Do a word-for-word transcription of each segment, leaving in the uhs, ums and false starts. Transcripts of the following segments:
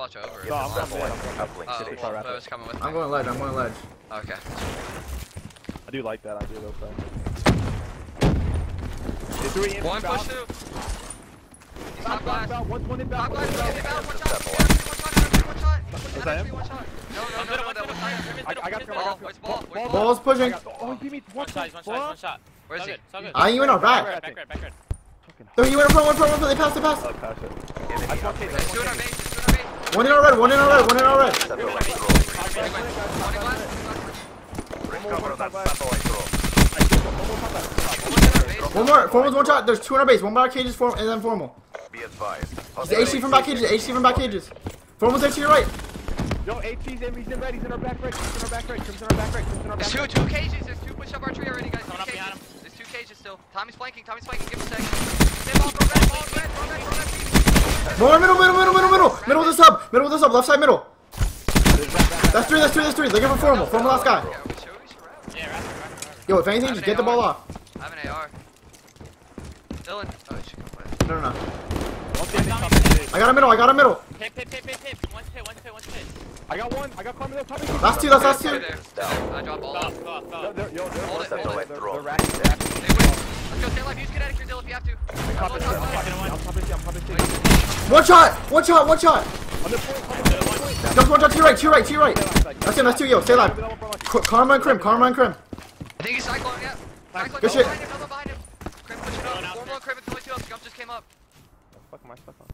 watch over. No, I'm going one. One. I'm going oh, well, coming with I'm going ledge. I'm going ledge. Okay. I do like that idea though. Three one push through. He's not blast. One's one inbound. One inbound. One shot. One shot. Is that him? No, no, no, no. I got him. Ball's pushing. Oh, he beat one shot. One shot. One shot. Where is he? Ah, you in a rack. Back right. Back right. They're you in front, one front, one front, they passed, they passed. Oh, pass it. One in our red, one in our red, one in our red. One more, formal's one shot, there's two in our base, one back cages, form, and then formal. Be advised. It's H C from back cages, H C from back cages. Formal's H C to your right. No, H C's in, he's in red, he's in our back right, he's in our back right, he's in our back right, he's in our back right. There's two, two cages, there's two push up our tree already, guys. Coming up behind him. Cages still. Tommy's flanking, Tommy's flanking, give him a sec. More middle, middle, middle, middle, middle. Middle of the sub, middle of the sub, left side middle. That's three, that's three, that's three. Looking for formal, formal last guy. Yo, if anything, just get the ball off. I have an A R. Dylan. Oh, he should go play. No, no, no. I got a middle, I got a middle. Pit, pit, pit, pit, pit. One's pit, one's pit, one's pit. I got one, I got Tommy there, Tommy. Last two, that's last two. I dropped all of them. Hold it, hold it. They're, they're racking, they're racking. Let's go, stay alive, use kinetic here, Dill, if you have to. I'm popping I'm popping I'm popping One shot, one shot, one shot. Jump one shot to your right, to your right, to your right. That's him, that's two, yo, stay alive. Karma and Crim, Karma and Crim. I think he's Cyclone, yeah. Good shit. Another behind him. Crim pushing up, one more Crim and three two up, Jump just came up. Fuck my stuff up.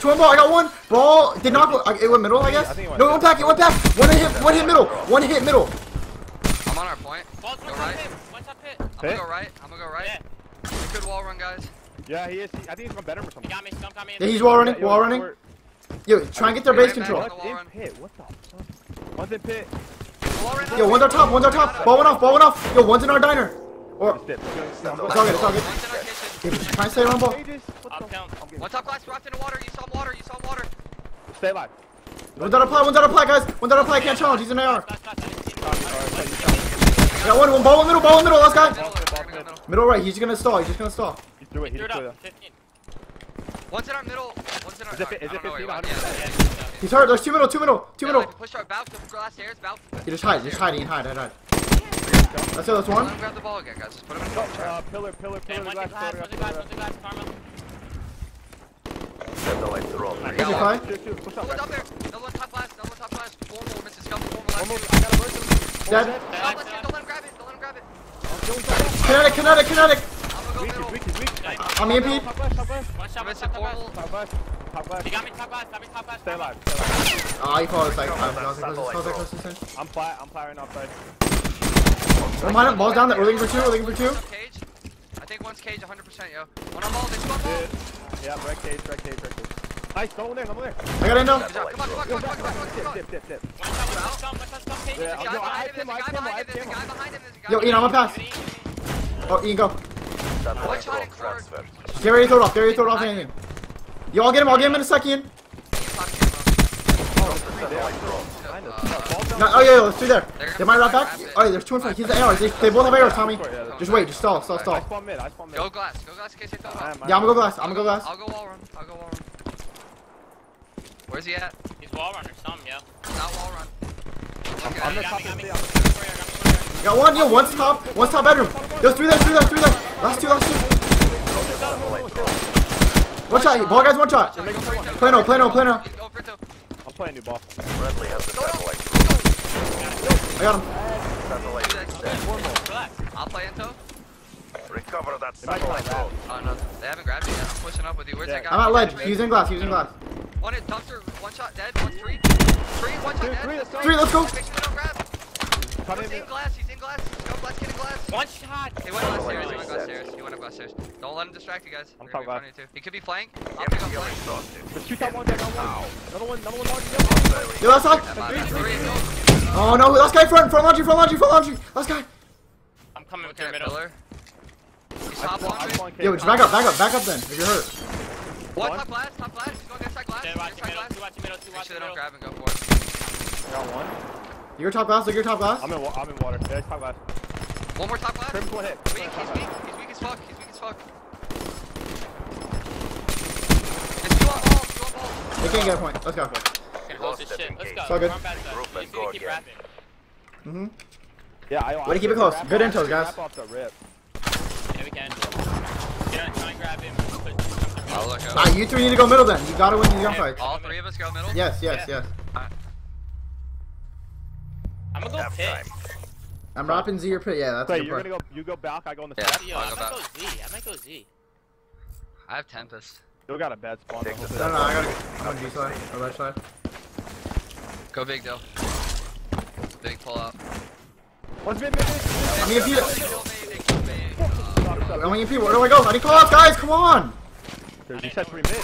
Two on ball, I got one. Ball did not. It went middle, I guess. I think it went no, one pack, it went back. One hit, one hit middle, one hit middle. I'm on our point. Ball's go right. Pit. I'm gonna go right. I'm gonna go right. Yeah. Good wall run, guys. Yeah, he is. He, I think he's gonna better him or something. He got me. Got me yeah, he's wall running. Yeah, yo, wall running. Yo, try and get their base control. What's in pit? What the fuck? One's in pit. Yo, one's our top. One's our top. Ball went off. Ball went off. Yo, one's in our diner. Or. It's all good. It's all good. Try and stay on ball. One top class dropped into water, you saw water, you saw water. Stay alive. One's out of play, one's out of play, guys. One's out of play, can't challenge, he's in A R. I got one, one ball in middle, ball in middle, last guy. Middle right, he's just gonna stall, he's just gonna stall. He threw it, he threw it. One's in our middle, one's in our middle. He's hurt, there's two middle, two middle, two middle. Push our bout to glass stairs, bout. He just hide, just hiding, hide, hide, hide. That's it, that's one. Let him grab the ball again, guys. Just put him in the ball. Pillar, pillar, pillar, glass, pillar, pillar, glass, karma. Kinetic, kinetic, kinetic! I'm E M P. He got me top last, got me top last. Stay alive. Ah, he followed like I'm flat, I'm flat right now, side. Ball's down there, we're looking for two, we're looking for two. I think one's cage one hundred percent, yo. One on ball, they swap ball. Yeah, break cage, break cage, break cage. Nice, go in there, go in there. I got in now. Come on, come on, come on, come on. Dip, dip, dip. One shot, one shot, one shot. There's a guy behind him, there's a guy behind him, there's a guy behind him, there's a guy behind him. Yo, Ian, I'm gonna pass. Oh, Ian, go. One shot in court. Get ready to throw it off, get ready to throw it off anything. Yo, I'll get him, I'll get him in a second. No, oh, yeah, let's do there. They might wrap back. Alright, there's two in front. He's the A Rs. They, they both have A Rs, Tommy. Just wait, just stall, stall, stall. I spawn mid, I spawn mid. Go glass, go glass in case they throw glass. Yeah, I'm gonna go glass, I'm gonna go glass. I'll go wall run, I'll go wall run. Where's he at? He's wall run or something, yeah. Not wall run. Okay, I'm the top of the got one, yo, one's top, one's top bedroom. There's three there, three there, three there. Last two, last two. One shot, ball guys, one shot. Play no, play no, play no. I'm playing new ball. Bradley has the satellite. I got him. I'll play into. Recover that satellite. Oh no, they haven't grabbed me yet. I'm pushing up with you. Where's yeah. that guy? I'm at ledge. He's in glass. He's in glass. One hit dumpster. One shot dead. One three. Three. One shot dead. Three. Let's go. Three, let's go. He's in glass. He's in glass. Let's go. Let's get in glass. One shot. He went glass stairs. He went glass stairs. He went glass stairs. Don't let him distract you guys. I'm talking about you too. He could be flank. I'm gonna go flank. Let's shoot that one. That one. Another one. Another one. Yo, that's hot. Oh no, last guy front, front laundry, front laundry, front laundry, last guy. I'm coming with your middle. Yo, just back up, back up, back up then, if you're hurt. One, top glass, top glass, he's going inside glass, inside glass. Make sure they don't grab and go for it. I got one. Your top glass, look your top glass. I'm in water, yeah, top glass. One more top glass. Critical hit. He's weak, he's weak, he's weak as fuck, he's weak as fuck. There's two on balls, two on balls. can get a point. Let's go. Let's go. Good. Mm-hmm. Yeah, I want to keep it close. Good intros, guys. Yeah, we can. Get on, try and grab him. Ah, you three need to go middle then. You gotta win these gunfights. All three of us go middle? Yes, yes, yes. I'm gonna go pit. I'm ropping Z or pit. Yeah, that's a good point. You go back, I go on the side. Yeah, I might go Z. I might go Z. I have Tempest. Still got a bad spawn. No, no, no, I gotta go. I'm on G side. Or left side. Go big, though. Big pull out. What's mid, mid, mid? I'm gonna E P. I'm gonna E P. Where do I go? I need callouts, guys. Come on. There's you said three mid.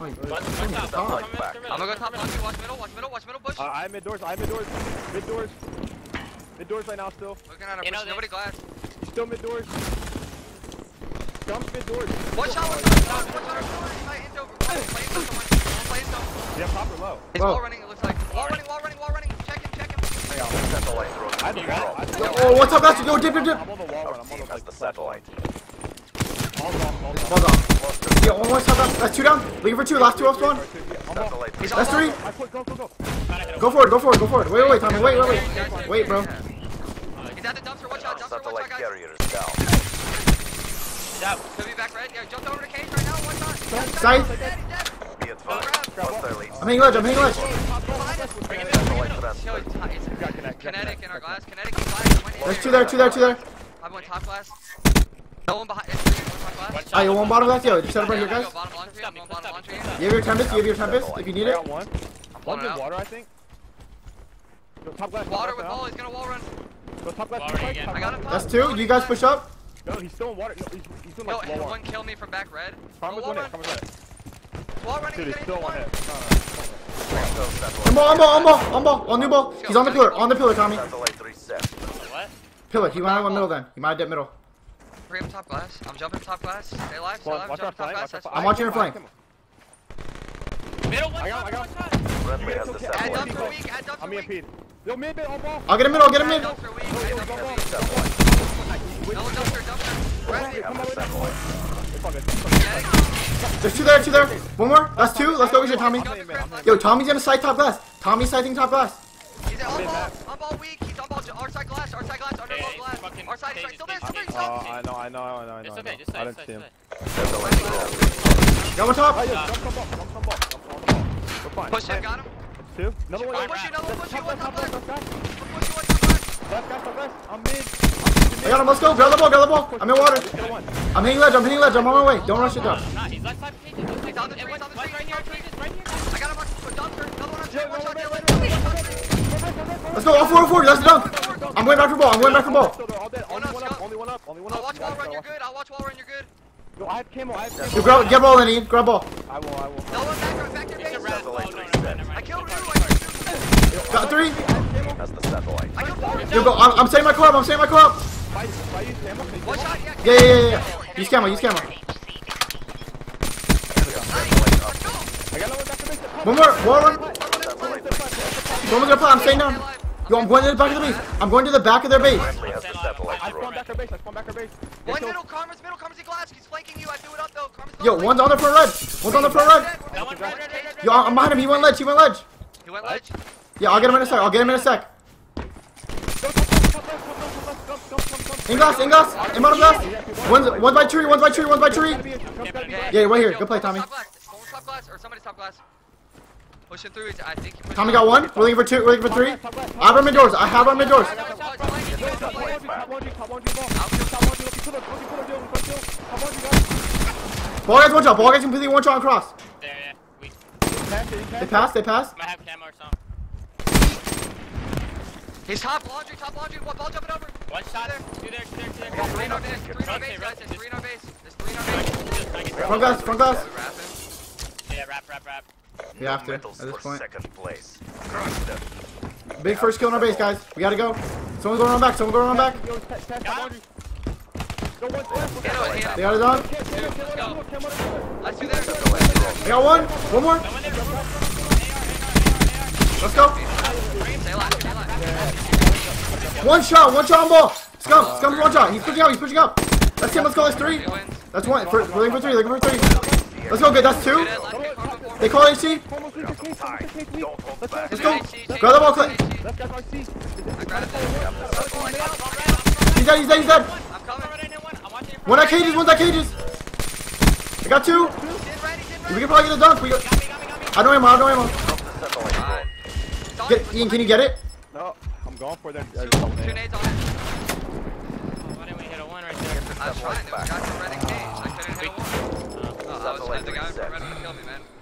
I'm gonna go top. Watch middle. Watch middle. Watch middle. Bush. I'm mid doors. I'm mid doors. Mid doors. Mid doors right now still. Looking at him. Nobody glass. Still mid doors. Jump mid doors. One shot. One shot. One shot. Yeah, pop or low. He's wall running. It looks like wall running. Wall running. Wall running. Check him. Check him. Oh, what's up, Master? Go dip, dip, dip. I'm on the wall run. I'm on the like the satellite. Hold on. Hold on. Yeah, one more shot. That's two down. Looking for two. Last two off spawn. That's three. Go, go, go. Go forward. Go forward. Go forward. Wait, wait, Tommy. Wait, wait, wait. Wait, bro. He's at the dumpster. Watch out. Dumpster. Watch out, guys. That could be back red. Yeah, jump over to cage right now. One shot. Sight. I'm hitting ledge. I'm hitting ledge. Kinetic in our glass. Kinetic. There's two there. Two there. Two there. I'm on top glass. No one behind. I got one bottom left. Yo, just set up right here, guys. You have your Tempest. You have your Tempest if you need it. One. One's in water, I think. Top glass. Water with ball. He's gonna wall run. Go top glass. I got him. That's two. You guys push up. No, he's still in water. No, he's, he's still in like no, one kill me from back red. Farmer's one hit. Farmer's one hit. Wall running. Dude, he's still one hit. No, no, no. On ball, on ball, on ball, on ball, on new ball. He's on the pillar, on the pillar, Tommy. What? Pillar, he might have one middle then. He might have dipped middle. Three up top glass. I'm jumping top glass. Stay alive, stay alive. Watch jump top glass. I'm watching your flank. Middle one shot, one shot. Add dumpster weak, add dumpster weak. Yo, mid, mid, on ball. I'll get him middle, I'll get him mid. Add dumpster weak, add dumpster weak. No, dumpster, dumpster. There's two there, two there. One more. That's two. Let's go with your Tommy. Yo, Tommy's gonna sight top glass. Tommy's sighting top glass. He's on ball. On ball weak. He's on ball. Our side glass. Our side glass. Under ball glass. Our side glass. Still there. Still there. I know. I know. I know. I don't see him. Go on top. Push him. Got him. Two. Another one. Push you. Another one. Push you. One top left. I'm mid. I got him, let's go, grab the ball, grab the ball. I'm in water. I'm hitting ledge, I'm hitting ledge, I'm on my way. Don't rush it down. He's left side of the cage. He's on the street, he's on the street. I got him on the dumpster. Another one on the street, one shot, one shot. Let's go, all four, all four, that's the dump. I'm going back for ball, I'm going back for ball. Only one up, only one up, only one up. I'll watch wall run, you're good, I'll watch wall run, you're good. Yo, I have camo, I have camo. Get ball in, Ian, grab ball. I will, I will. No one back, I'm back to your base. I killed Rue, I killed Rue. Got three. That's the satellite. I killed four. Yo, go, I'm saving my club, I'm saving my club. Yeah, yeah, yeah, yeah. Use camera, use camera. One more, one more. One more to the pile, I'm staying down. Yo, I'm going to the back of the base. I'm going to the back of their base. I spawned back her base, I spawned back her base. One middle, Karma's middle, Karma's in glass. He's flanking you, I threw it up though. Yo, one's on the front red. One's on the front red. Yo, I'm behind him, he went ledge, he went ledge. He went ledge? Yeah, I'll get him in a sec, I'll get him in a sec. In glass, in glass, in bottom glass. One's, one's by tree, one's by tree, one's by tree. Yeah, right here. Good play, Tommy. Top glass, or somebody's top glass. Pushing through, I think. Tommy got one. We're looking for two, we're looking for three. I have our mid doors, I have our mid doors. Ball guys, one shot, ball guys completely one shot across. They pass, they pass. I have camo or something. He's top laundry, top laundry, one ball jumping over. One shot there, two there, two there, two there. There's three in our base, three in our base, guys. There's three in our base. There's three in our base. Front glass, front glass. Yeah, wrap, wrap, wrap. We have to, at this point. Big first kill in our base, guys. We gotta go. Someone's going on back, someone's going on back. They got it on. They got one, one more. Let's go. One shot, one shot on ball. Scum, scum, one shot. He's pushing up, he's pushing up. That's him, let's go, that's three. That's one. We're looking for three, looking for three. Let's go, good, that's two. They call A C. Let's go. Grab them all quick. He's dead, he's dead, he's dead. One at cages, one's at cages. I got two. We can probably get a dunk. We got... I don't ammo, I don't ammo. Get... Ian, can you get it? No, I'm going for that. Two nades on it. I was trying, there was a guy from Reddit Cage. I couldn't hit a wall. I was trying, the guy from Reddit to kill me, man.